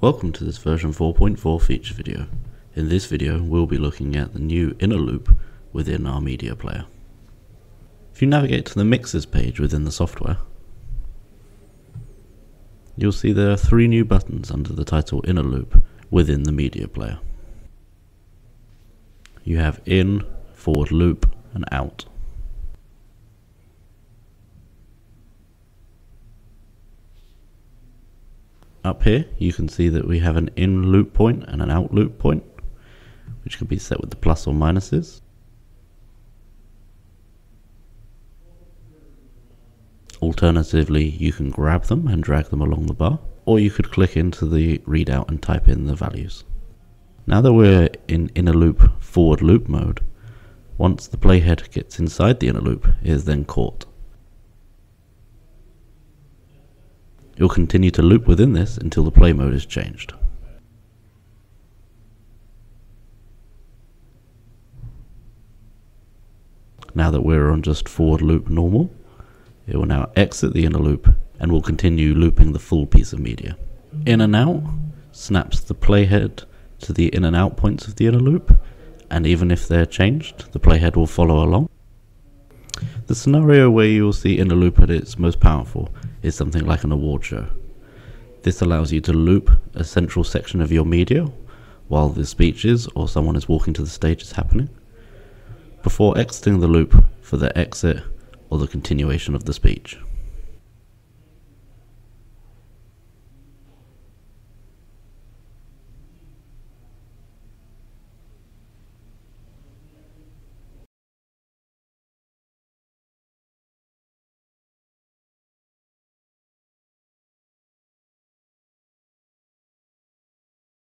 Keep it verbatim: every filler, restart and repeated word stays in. Welcome to this version four point four feature video. In this video we'll be looking at the new inner loop within our media player. If you navigate to the mixes page within the software, you'll see there are three new buttons under the title inner loop within the media player. You have in, forward loop and out. Up here you can see that we have an in loop point and an out loop point, which can be set with the plus or minuses. Alternatively, you can grab them and drag them along the bar, or you could click into the readout and type in the values. Now that we're in inner loop forward loop mode, once the playhead gets inside the inner loop, it is then caught. It will continue to loop within this until the play mode is changed. Now that we're on just forward loop normal, it will now exit the inner loop and will continue looping the full piece of media. In and out snaps the playhead to the in and out points of the inner loop, and even if they're changed, the playhead will follow along. The scenario where you will see inner loop at its most powerful is something like an award show. This allows you to loop a central section of your media while the speeches or someone is walking to the stage is happening, before exiting the loop for the exit or the continuation of the speech.